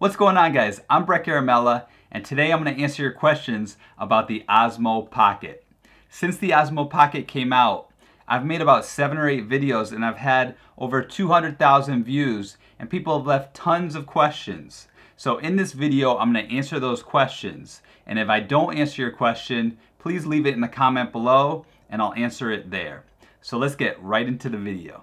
What's going on, guys? I'm Brett Garamella, and today I'm going to answer your questions about the Osmo Pocket. Since the Osmo Pocket came out, I've made about 7 or 8 videos and I've had over 200,000 views, and people have left tons of questions. So in this video, I'm going to answer those questions, and if I don't answer your question, please leave it in the comment below and I'll answer it there. So let's get right into the video.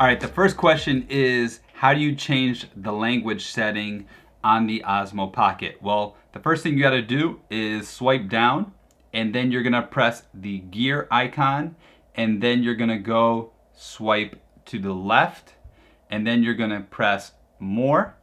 All right, the first question is, how do you change the language setting on the Osmo Pocket? Well, the first thing you gotta do is swipe down, and then you're gonna press the gear icon, and then you're gonna go swipe to the left, and then you're gonna press more,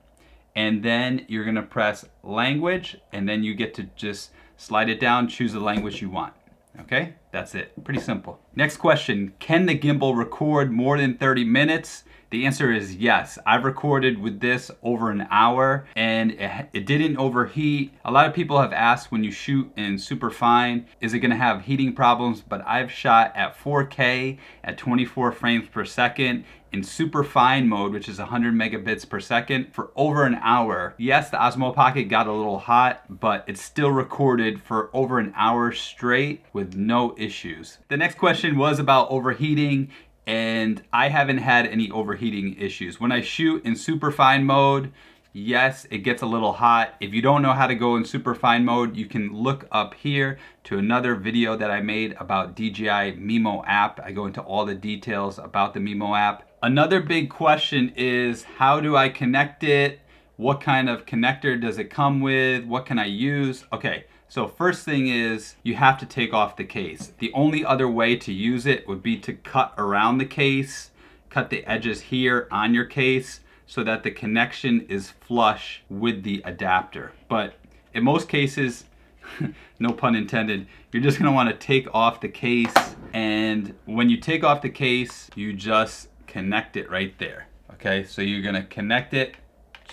and then you're gonna press language, and then you get to just slide it down, choose the language you want. Okay, that's it. Pretty simple. Next question, can the gimbal record more than 30 minutes? The answer is yes. I've recorded with this over an hour and it didn't overheat. A lot of people have asked, when you shoot in superfine, is it gonna have heating problems? But I've shot at 4K at 24 frames per second in superfine mode, which is 100 megabits per second, for over an hour. Yes, the Osmo Pocket got a little hot, but it still recorded for over an hour straight with no issues. The next question was about overheating, and I haven't had any overheating issues. When I shoot in superfine mode, yes, it gets a little hot. If you don't know how to go in superfine mode, you can look up here to another video that I made about DJI Mimo app. I go into all the details about the Mimo app. Another big question is, how do I connect it? What kind of connector does it come with? What can I use? Okay. So first thing is, you have to take off the case. The only other way to use it would be to cut around the case, cut the edges here on your case so that the connection is flush with the adapter. But in most cases, no pun intended, you're just gonna wanna take off the case, and when you take off the case, you just connect it right there, okay? So you're gonna connect it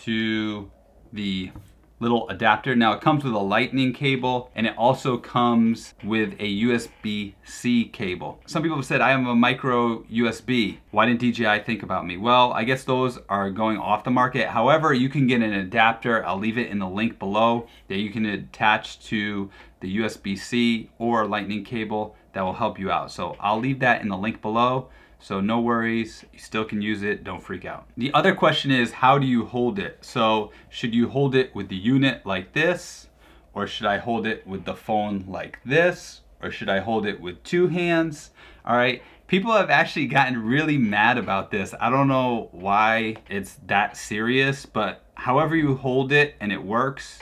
to the little adapter. Now it comes with a lightning cable, and it also comes with a USB-C cable. Some people have said, I am a micro USB. Why didn't DJI think about me? Well, I guess those are going off the market. However, you can get an adapter, I'll leave it in the link below, that you can attach to the USB-C or lightning cable that will help you out. So I'll leave that in the link below. So no worries, you still can use it, don't freak out. The other question is, how do you hold it? So should you hold it with the unit like this? Or should I hold it with the phone like this? Or should I hold it with 2 hands? All right, people have actually gotten really mad about this. I don't know why it's that serious, but however you hold it and it works,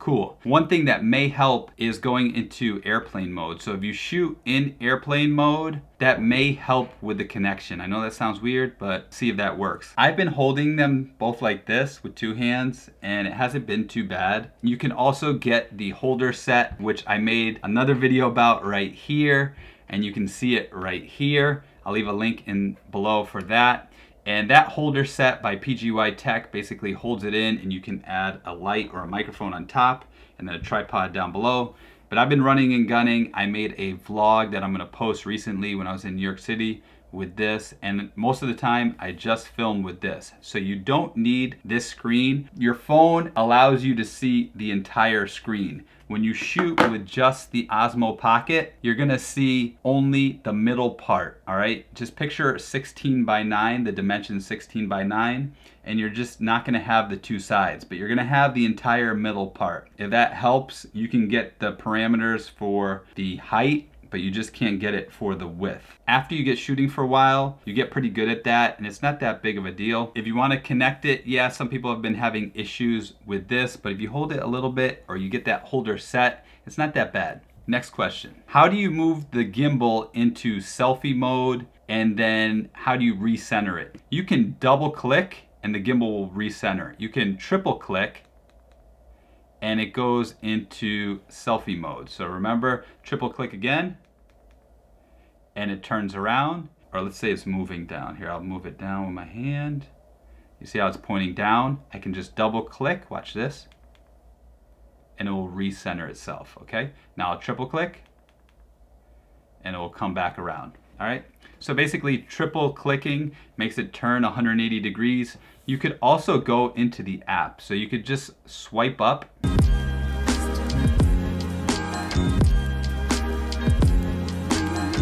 cool. One thing that may help is going into airplane mode. So if you shoot in airplane mode, that may help with the connection. I know that sounds weird, but see if that works. I've been holding them both like this with 2 hands, and it hasn't been too bad. You can also get the holder set, which I made another video about right here, and you can see it right here. I'll leave a link in below for that. And that holder set by PGY Tech basically holds it in, and you can add a light or a microphone on top and then a tripod down below. But I've been running and gunning. I made a vlog that I'm gonna post recently when I was in New York City with this, and most of the time I just film with this. So you don't need this screen. Your phone allows you to see the entire screen. When you shoot with just the Osmo Pocket, you're gonna see only the middle part, all right? Just picture 16 by 9, the dimension 16 by 9, and you're just not gonna have the 2 sides, but you're gonna have the entire middle part. If that helps, you can get the parameters for the height, but you just can't get it for the width. After you get shooting for a while, you get pretty good at that, and it's not that big of a deal. If you wanna connect it, yeah, some people have been having issues with this, but if you hold it a little bit or you get that holder set, it's not that bad. Next question. How do you move the gimbal into selfie mode, and then how do you recenter it? You can double click and the gimbal will recenter. You can triple click and it goes into selfie mode. So remember, triple click again, and it turns around, or let's say it's moving down. Here, I'll move it down with my hand. You see how it's pointing down? I can just double click, watch this, and it will recenter itself, okay? Now I'll triple click, and it will come back around, all right? So basically triple clicking makes it turn 180 degrees. You could also go into the app. So you could just swipe up.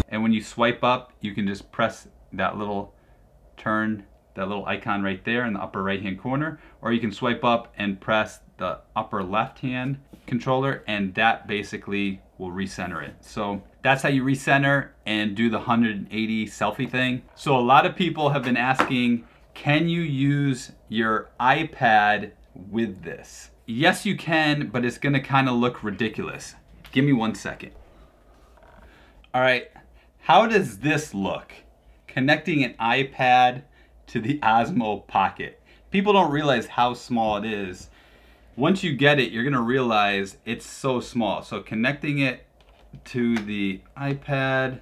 And when you swipe up, you can just press that little turn, that little icon right there in the upper right hand corner, or you can swipe up and press the upper left hand controller, and that basically will recenter it. So that's how you recenter and do the 180 selfie thing. So a lot of people have been asking, can you use your iPad with this? Yes, you can, but it's gonna kind of look ridiculous. Give me 1 second. All right, how does this look? Connecting an iPad to the Osmo Pocket. People don't realize how small it is. Once you get it, you're gonna realize it's so small. So connecting it to the iPad,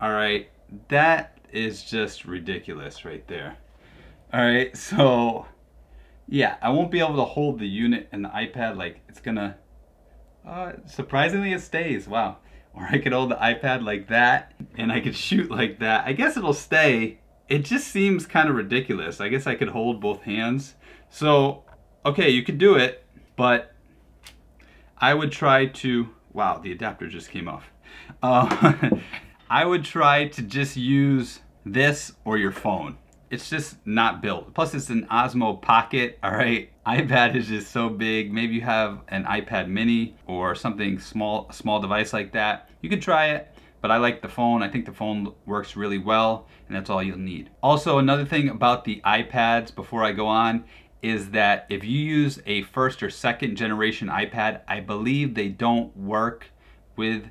all right, that is just ridiculous right there. All right, so yeah, I won't be able to hold the unit and the iPad, like it's gonna, surprisingly it stays, wow. Or I could hold the iPad like that and I could shoot like that. I guess it'll stay. It just seems kind of ridiculous. I guess I could hold both hands. So, okay, you could do it, but I would try to, wow, the adapter just came off. I would try to just use this or your phone. It's just not built. Plus it's an Osmo Pocket, all right? iPad is just so big. Maybe you have an iPad mini or something small, a small device like that. You could try it, but I like the phone. I think the phone works really well, and that's all you'll need. Also, another thing about the iPads before I go on is that if you use a first or second generation iPad, I believe they don't work with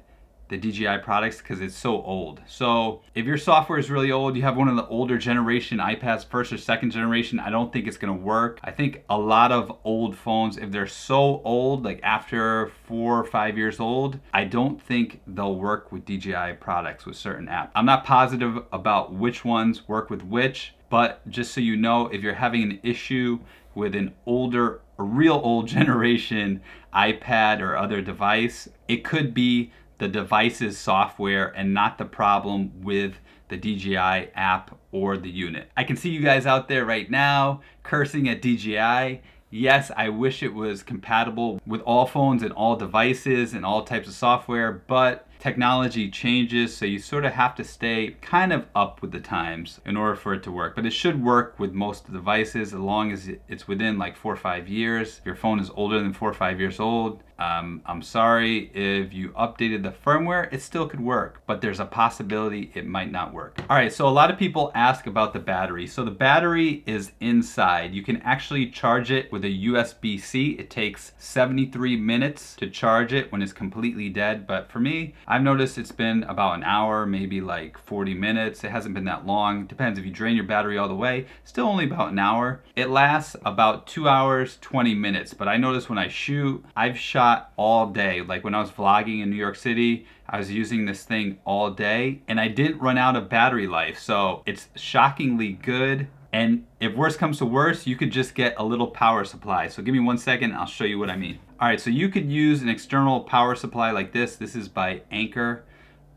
the DJI products because it's so old. So if your software is really old, you have one of the older generation iPads, first or second generation, I don't think it's gonna work. I think a lot of old phones, if they're so old, like after 4 or 5 years old, I don't think they'll work with DJI products with certain apps. I'm not positive about which ones work with which, but just so you know, if you're having an issue with an older, a real old generation iPad or other device, it could be the device's software and not the problem with the DJI app or the unit. I can see you guys out there right now cursing at DJI. Yes, I wish it was compatible with all phones and all devices and all types of software, but technology changes, so you sort of have to stay kind of up with the times in order for it to work. But it should work with most devices as long as it's within like 4 or 5 years. If your phone is older than 4 or 5 years old, I'm sorry, if you updated the firmware, it still could work, but there's a possibility it might not work. All right, so a lot of people ask about the battery. So the battery is inside. You can actually charge it with a USB-C. It takes 73 minutes to charge it when it's completely dead, but for me, I've noticed it's been about an hour, maybe like 40 minutes. It hasn't been that long. Depends if you drain your battery all the way, still only about an hour. It lasts about 2 hours, 20 minutes, but I noticed when I shoot, I've shot all day. Like when I was vlogging in New York City, I was using this thing all day and I didn't run out of battery life. So it's shockingly good. And if worse comes to worse, you could just get a little power supply. So give me 1 second, I'll show you what I mean. All right, so you could use an external power supply like this. This is by Anker.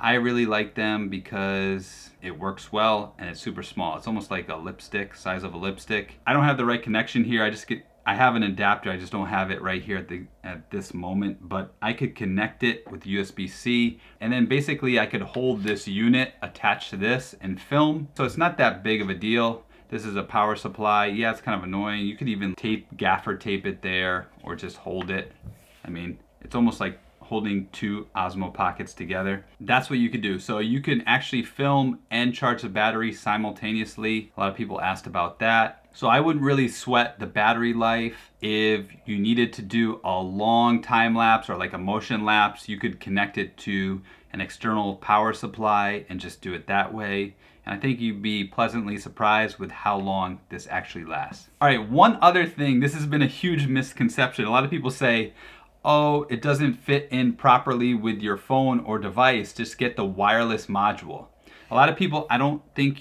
I really like them because it works well and it's super small. It's almost like a lipstick, size of a lipstick. I don't have the right connection here. I have an adapter, I just don't have it right here at this moment, but I could connect it with USB-C, and then basically I could hold this unit attached to this and film. So it's not that big of a deal. This is a power supply. Yeah, it's kind of annoying. You could even gaffer tape it there or just hold it. I mean, it's almost like holding two Osmo Pockets together. That's what you could do. So you can actually film and charge the battery simultaneously. A lot of people asked about that. So I wouldn't really sweat the battery life. If you needed to do a long time lapse or like a motion lapse, you could connect it to an external power supply and just do it that way. And I think you'd be pleasantly surprised with how long this actually lasts. All right, one other thing, this has been a huge misconception. A lot of people say, oh, it doesn't fit in properly with your phone or device, just get the wireless module. A lot of people, I don't think,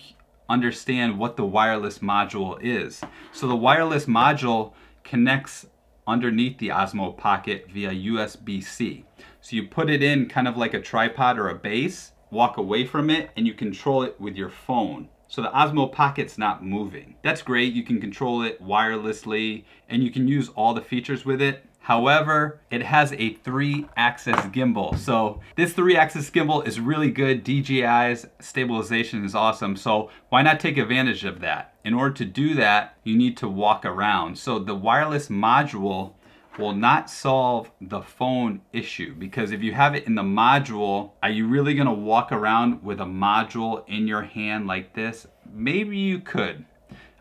understand what the wireless module is. So the wireless module connects underneath the Osmo Pocket via USB-C. So you put it in kind of like a tripod or a base walk away from it, and you control it with your phone. So the Osmo Pocket's not moving. That's great, you can control it wirelessly and you can use all the features with it. However, it has a 3-axis gimbal. So this 3-axis gimbal is really good. DJI's stabilization is awesome. So why not take advantage of that? In order to do that, you need to walk around. So the wireless module will not solve the phone issue, because if you have it in the module, are you really gonna walk around with a module in your hand like this? Maybe you could.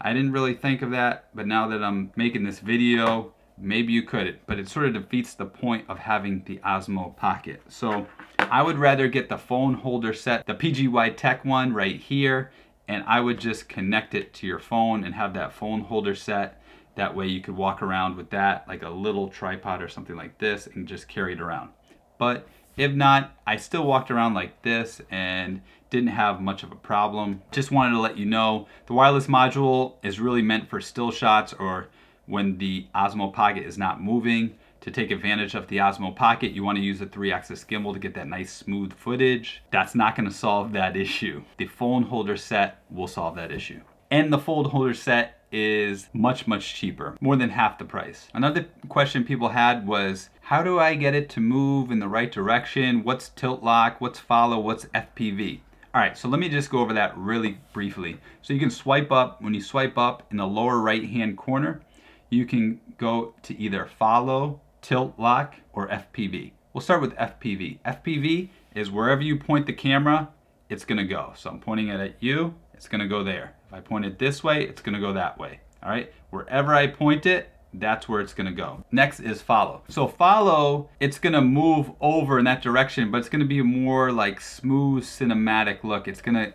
I didn't really think of that, but now that I'm making this video, maybe you could, but it sort of defeats the point of having the Osmo Pocket. So I would rather get the phone holder set, the PGY Tech one right here, and I would just connect it to your phone and have that phone holder set. That way you could walk around with that, like a little tripod or something like this, and just carry it around. But if not, I still walked around like this and didn't have much of a problem. Just wanted to let you know, the wireless module is really meant for still shots or when the Osmo Pocket is not moving. To take advantage of the Osmo Pocket, you want to use a 3-axis gimbal to get that nice smooth footage. That's not going to solve that issue. The phone holder set will solve that issue. And the fold holder set is much cheaper, more than half the price. Another question people had was, how do I get it to move in the right direction? What's tilt lock, what's follow, what's FPV? All right, so let me just go over that really briefly. So you can swipe up. When you swipe up in the lower right hand corner, you can go to either follow, tilt lock, or FPV. We'll start with FPV. FPV is wherever you point the camera, it's gonna go. So I'm pointing it at you, it's gonna go there. If I point it this way, it's gonna go that way. All right, wherever I point it, that's where it's gonna go. Next is follow. So follow, it's gonna move over in that direction, but it's gonna be a more like smooth cinematic look. It's gonna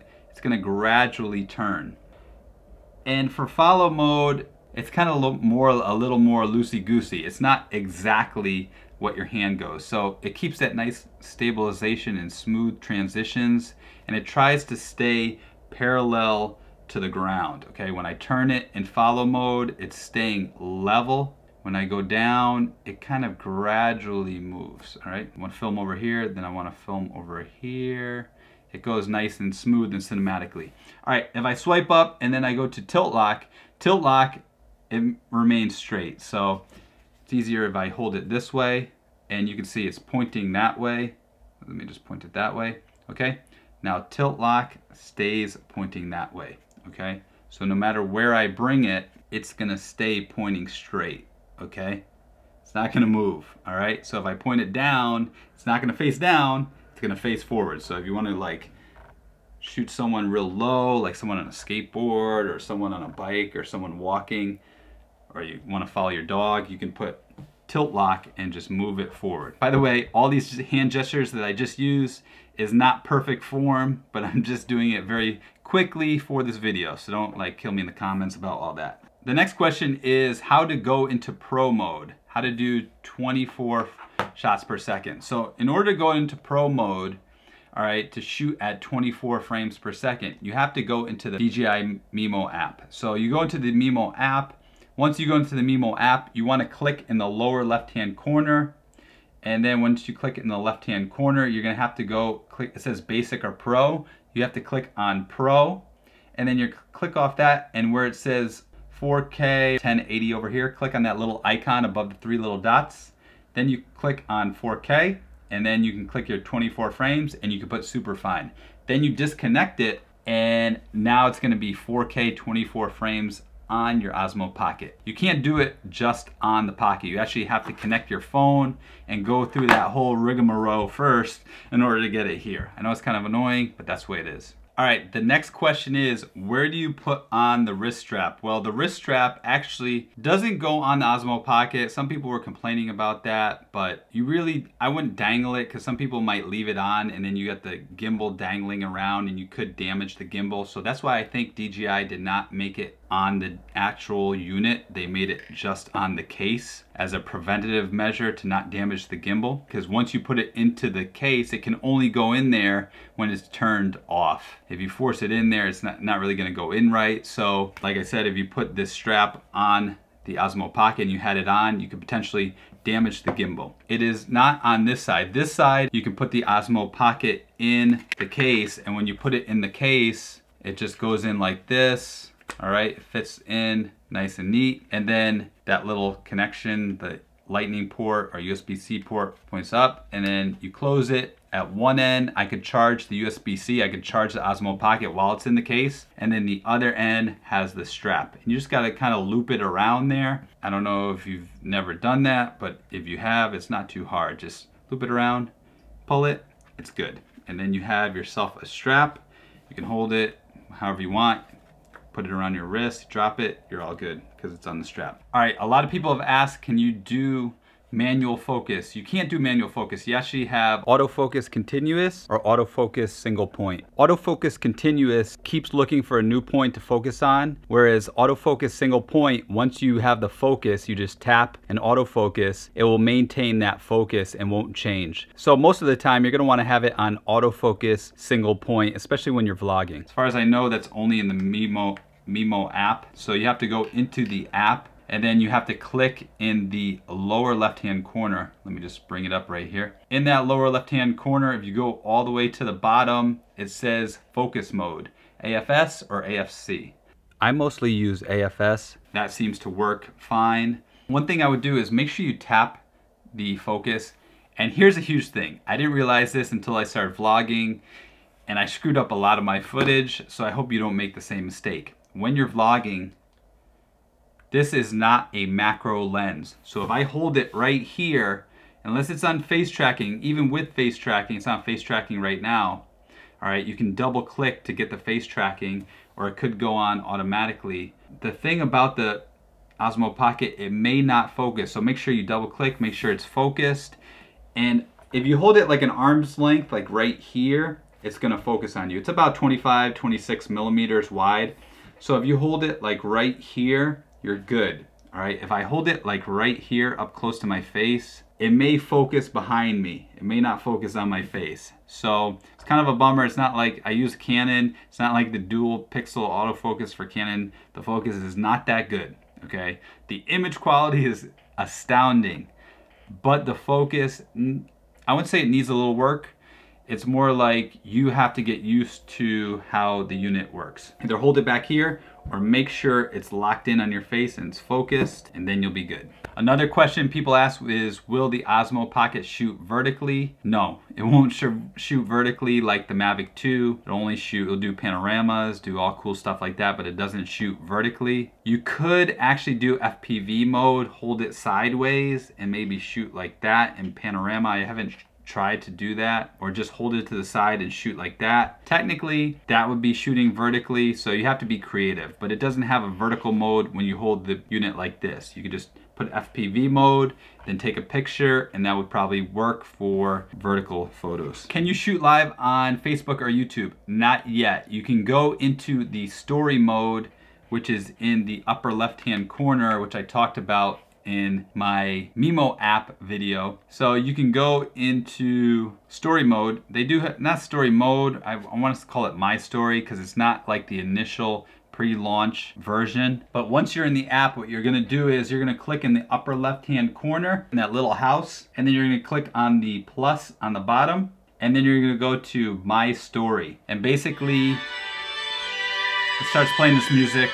gradually turn. And for follow mode, it's kind of more, a little more loosey-goosey. It's not exactly what your hand goes. So it keeps that nice stabilization and smooth transitions, and it tries to stay parallel to the ground. Okay, when I turn it in follow mode, it's staying level. When I go down, it kind of gradually moves. All right, I want to film over here, then I want to film over here. It goes nice and smooth and cinematically. All right, if I swipe up and then I go to tilt lock, it remains straight. So it's easier if I hold it this way, and you can see it's pointing that way. Let me just point it that way. Okay, now tilt lock stays pointing that way. Okay, so no matter where I bring it, it's gonna stay pointing straight, okay? It's not gonna move, all right? So if I point it down, it's not gonna face down, it's gonna face forward. So if you wanna like shoot someone real low, like someone on a skateboard or someone on a bike or someone walking, or you wanna follow your dog, you can put tilt lock and just move it forward. By the way, all these hand gestures that I just used is not perfect form, but I'm just doing it very quickly for this video, so don't like kill me in the comments about all that. The next question is how to go into pro mode, how to do 24 shots per second. So in order to go into pro mode, all right, to shoot at 24 frames per second, you have to go into the DJI Mimo app. So you go into the Mimo app. Once you go into the Mimo app, you want to click in the lower left-hand corner, and then once you click in the left-hand corner, you're gonna have to go click, it says basic or pro, you have to click on pro, and then you click off that, and where it says 4K 1080 over here, click on that little icon above the 3 little dots, then you click on 4K, and then you can click your 24 frames, and you can put super fine. Then you disconnect it, and now it's gonna be 4K 24 frames on your Osmo Pocket. You can't do it just on the Pocket. You actually have to connect your phone and go through that whole rigmarole first in order to get it here. I know it's kind of annoying, but that's the way it is. All right, the next question is, where do you put on the wrist strap? Well, the wrist strap actually doesn't go on the Osmo Pocket. Some people were complaining about that, but you really, I wouldn't dangle it, because some people might leave it on and then you got the gimbal dangling around and you could damage the gimbal. So that's why I think DJI did not make it on the actual unit. They made it just on the case as a preventative measure to not damage the gimbal, because once you put it into the case, it can only go in there when it's turned off. If you force it in there, it's not really gonna go in right. So like I said, if you put this strap on the Osmo Pocket and you had it on, you could potentially damage the gimbal. It is not on this side. This side, you can put the Osmo Pocket in the case, and when you put it in the case, it just goes in like this. All right, it fits in nice and neat. And then that little connection, the lightning port or USB-C port points up, and then you close it. At one end, I could charge the USB-C, I could charge the Osmo Pocket while it's in the case, and then the other end has the strap. And you just gotta kind of loop it around there. I don't know if you've never done that, but if you have, it's not too hard. Just loop it around, pull it, it's good. And then you have yourself a strap. You can hold it however you want, put it around your wrist, drop it, you're all good, because it's on the strap. All right, a lot of people have asked, can you do manual focus? You can't do manual focus. You actually have autofocus continuous or autofocus single point. Autofocus continuous keeps looking for a new point to focus on, whereas autofocus single point, once you have the focus, you just tap and autofocus. It will maintain that focus and won't change. So most of the time, you're going to want to have it on autofocus single point, especially when you're vlogging. As far as I know, that's only in the Mimo app. So you have to go into the app, and then you have to click in the lower left-hand corner. Let me just bring it up right here. In that lower left-hand corner, if you go all the way to the bottom, it says focus mode, AFS or AFC. I mostly use AFS. That seems to work fine. One thing I would do is make sure you tap the focus. And here's a huge thing. I didn't realize this until I started vlogging, and I screwed up a lot of my footage, so I hope you don't make the same mistake. When you're vlogging, this is not a macro lens. So if I hold it right here, unless it's on face tracking, even with face tracking, it's not face tracking right now. All right, you can double click to get the face tracking, or it could go on automatically. The thing about the Osmo Pocket, it may not focus. So make sure you double click, make sure it's focused. And if you hold it like an arm's length, like right here, it's gonna focus on you. It's about 25, 26 millimeters wide. So if you hold it like right here, you're good. All right, if I hold it like right here up close to my face, it may focus behind me. It may not focus on my face. So it's kind of a bummer. It's not like I use Canon. It's not like the dual pixel autofocus for Canon. The focus is not that good, okay? The image quality is astounding, but the focus, I wouldn't say it needs a little work. It's more like you have to get used to how the unit works. Either hold it back here or make sure it's locked in on your face and it's focused, and then you'll be good. Another question people ask is, will the Osmo Pocket shoot vertically? No, it won't shoot vertically like the Mavic 2. It'll only shoot, it'll do panoramas, do all cool stuff like that, but it doesn't shoot vertically. You could actually do FPV mode, hold it sideways and maybe shoot like that in panorama. I haven't try to do that, or just hold it to the side and shoot like that. Technically, that would be shooting vertically, so you have to be creative, but it doesn't have a vertical mode when you hold the unit like this. You could just put FPV mode, then take a picture, and that would probably work for vertical photos. Can you shoot live on Facebook or YouTube? Not yet. You can go into the story mode, which is in the upper left-hand corner, which I talked about in my Mimo app video. So you can go into story mode. They do have, not story mode, I want to call it My Story, because it's not like the initial pre-launch version. But once you're in the app, what you're gonna do is you're gonna click in the upper left-hand corner in that little house, and then you're gonna click on the plus on the bottom, and then you're gonna go to My Story. And basically, it starts playing this music.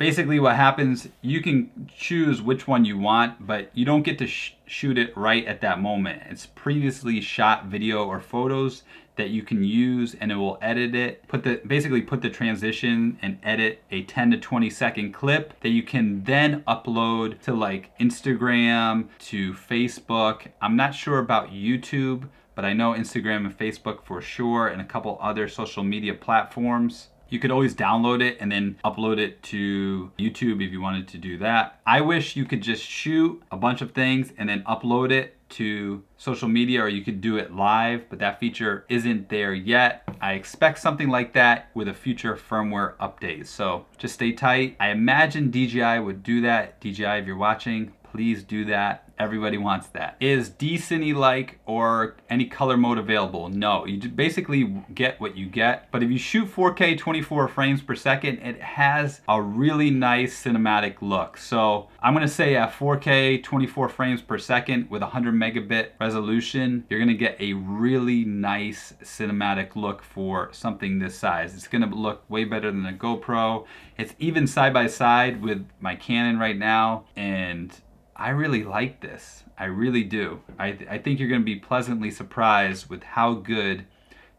Basically what happens, you can choose which one you want, but you don't get to shoot it right at that moment. It's previously shot video or photos that you can use, and it will edit it. Basically put the transition and edit a 10 to 20 second clip that you can then upload to like Instagram, to Facebook. I'm not sure about YouTube, but I know Instagram and Facebook for sure, and a couple other social media platforms. You could always download it and then upload it to YouTube if you wanted to do that. I wish you could just shoot a bunch of things and then upload it to social media, or you could do it live, but that feature isn't there yet. I expect something like that with a future firmware update, so just stay tight. I imagine DJI would do that. DJI, if you're watching, please do that. Everybody wants that. Is DCine-like or any color mode available? No, you basically get what you get. But if you shoot 4K 24 frames per second, it has a really nice cinematic look. So I'm gonna say at 4K 24 frames per second with 100 megabit resolution, you're gonna get a really nice cinematic look for something this size. It's gonna look way better than a GoPro. It's even side by side with my Canon right now, and I really like this. I really do. I think you're gonna be pleasantly surprised with how good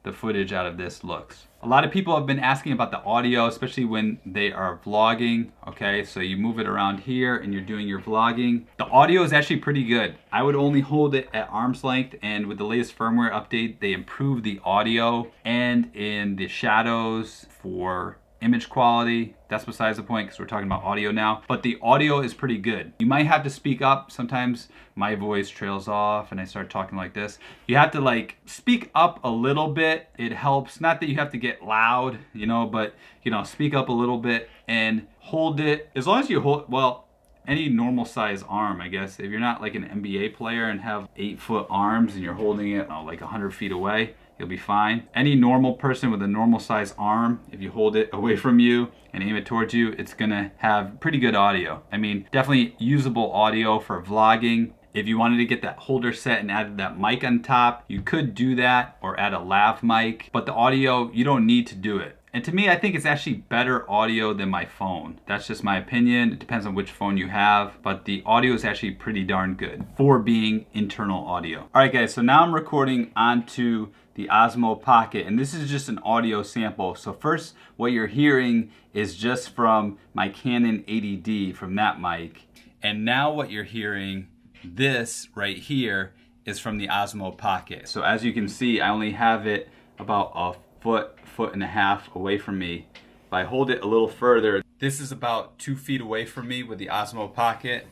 the footage out of this looks. A lot of people have been asking about the audio, especially when they are vlogging, okay? So you move it around here and you're doing your vlogging. The audio is actually pretty good. I would only hold it at arm's length, and with the latest firmware update, they improved the audio and in the shadows for image quality. That's besides the point because we're talking about audio now, but the audio is pretty good. You might have to speak up. Sometimes my voice trails off and I start talking like this. You have to like speak up a little bit. It helps. Not that you have to get loud, you know, but you know, speak up a little bit and hold it. As long as you hold, well, any normal size arm, I guess. If you're not like an NBA player and have 8-foot arms and you're holding it like 100 feet away, you'll be fine. Any normal person with a normal size arm, if you hold it away from you and aim it towards you, it's gonna have pretty good audio. I mean, definitely usable audio for vlogging. If you wanted to get that holder set and added that mic on top, you could do that, or add a lav mic, but the audio, you don't need to do it. And to me, I think it's actually better audio than my phone. That's just my opinion. It depends on which phone you have, but the audio is actually pretty darn good for being internal audio. All right, guys, so now I'm recording onto the Osmo Pocket, and this is just an audio sample. So first, what you're hearing is just from my Canon 80D, from that mic. And now what you're hearing, this right here, is from the Osmo Pocket. So as you can see, I only have it about a foot and a half away from me. If I hold it a little further, this is about 2 feet away from me with the Osmo Pocket,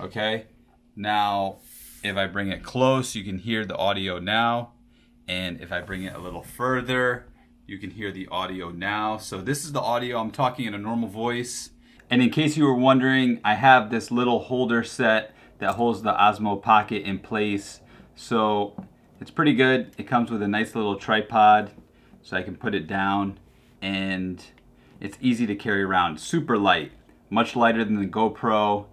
okay? Now, if I bring it close, you can hear the audio now. And if I bring it a little further, you can hear the audio now. So this is the audio. I'm talking in a normal voice. And in case you were wondering, I have this little holder set that holds the Osmo Pocket in place. So it's pretty good. It comes with a nice little tripod, so I can put it down, and it's easy to carry around. Super light, much lighter than the GoPro,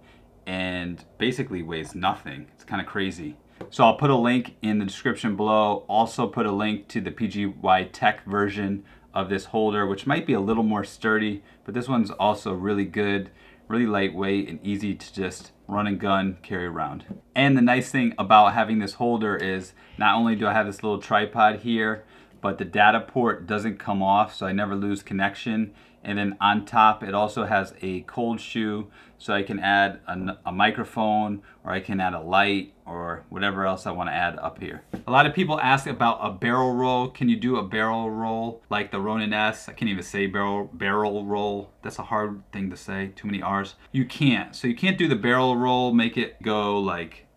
and basically weighs nothing. It's kind of crazy. So I'll put a link in the description below. Also put a link to the PGY Tech version of this holder, which might be a little more sturdy, but this one's also really good, really lightweight, and easy to just run and gun, carry around. And the nice thing about having this holder is not only do I have this little tripod here, but the data port doesn't come off, so I never lose connection. And then on top, it also has a cold shoe, so I can add a microphone, or I can add a light, or whatever else I wanna add up here. A lot of people ask about a barrel roll. Can you do a barrel roll like the Ronin S? I can't even say barrel roll. That's a hard thing to say, too many R's. You can't, so you can't do the barrel roll, make it go like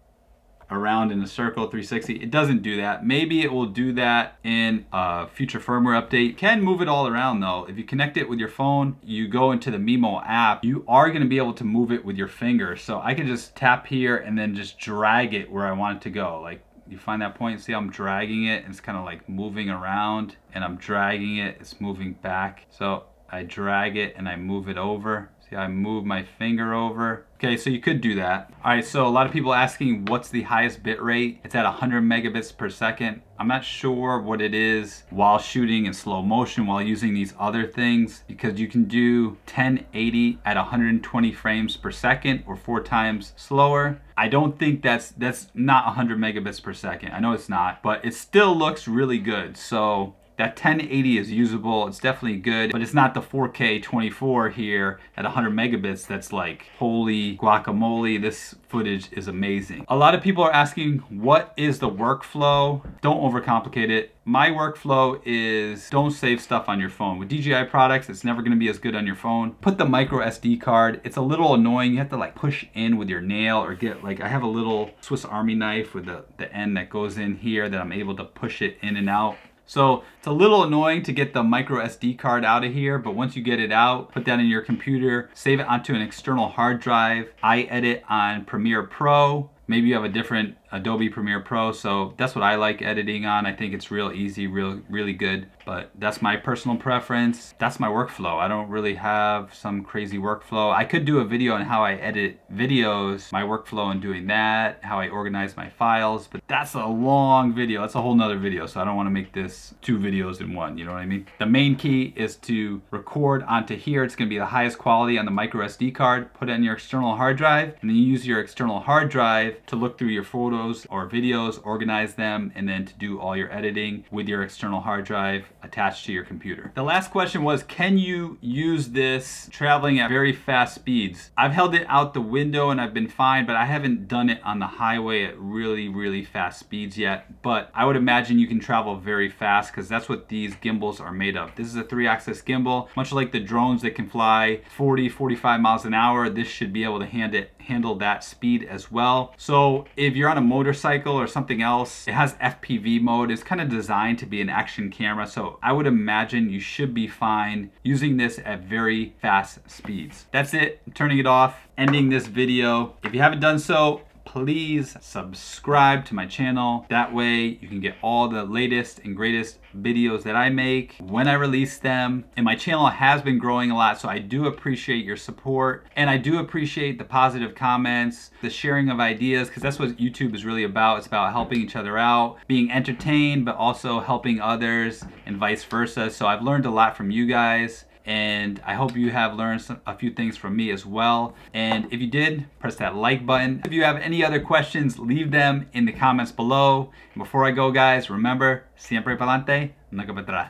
around in a circle 360. It doesn't do that. Maybe it will do that in a future firmware update. You can move it all around though. If you connect it with your phone, you go into the Mimo app, you are going to be able to move it with your finger. So I can just tap here and then just drag it where I want it to go. Like, you find that point, see how I'm dragging it, and it's kind of like moving around, and I'm dragging it, it's moving back. So I drag it and I move it over. See, I move my finger over. Okay, so you could do that. All right, so a lot of people asking what's the highest bit rate? It's at 100 megabits per second. I'm not sure what it is while shooting in slow motion while using these other things, because you can do 1080 at 120 frames per second, or 4 times slower. I don't think that's not 100 megabits per second. I know it's not, but it still looks really good. So that 1080 is usable, it's definitely good, but it's not the 4K 24 here at 100 megabits that's like, holy guacamole, this footage is amazing. A lot of people are asking, what is the workflow? Don't overcomplicate it. My workflow is, don't save stuff on your phone. With DJI products, it's never gonna be as good on your phone. Put the micro SD card. It's a little annoying. You have to like push in with your nail, or get like, I have a little Swiss Army knife with the end that goes in here that I'm able to push it in and out. So it's a little annoying to get the micro SD card out of here, but once you get it out, put that in your computer, save it onto an external hard drive. I edit on Premiere Pro. Maybe you have a different Adobe Premiere Pro, so that's what I like editing on. I think it's real easy, really good, but that's my personal preference. That's my workflow. I don't really have some crazy workflow. I could do a video on how I edit videos, my workflow in doing that, how I organize my files, but that's a long video. That's a whole nother video, so I don't wanna make this two videos in one, you know what I mean? The main key is to record onto here. It's gonna be the highest quality on the microSD card, put it on your external hard drive, and then you use your external hard drive to look through your photos or videos, organize them, and then to do all your editing with your external hard drive attached to your computer. The last question was, can you use this traveling at very fast speeds? I've held it out the window and I've been fine, but I haven't done it on the highway at really fast speeds yet. But I would imagine you can travel very fast because that's what these gimbals are made of. This is a 3-axis gimbal, much like the drones that can fly 40, 45 miles an hour. This should be able to handle that speed as well. So if you're on a motorcycle or something else, it has FPV mode. It's kind of designed to be an action camera. So I would imagine you should be fine using this at very fast speeds. That's it. I'm turning it off, ending this video. If you haven't done so, please subscribe to my channel. That way you can get all the latest and greatest videos that I make when I release them. And my channel has been growing a lot, so I do appreciate your support. And I do appreciate the positive comments, the sharing of ideas, because that's what YouTube is really about. It's about helping each other out, being entertained, but also helping others and vice versa. So I've learned a lot from you guys, and I hope you have learned a few things from me as well. And if you did, press that like button. If you have any other questions, leave them in the comments below. And before I go, guys, remember, siempre pa'lante, nunca para atrás.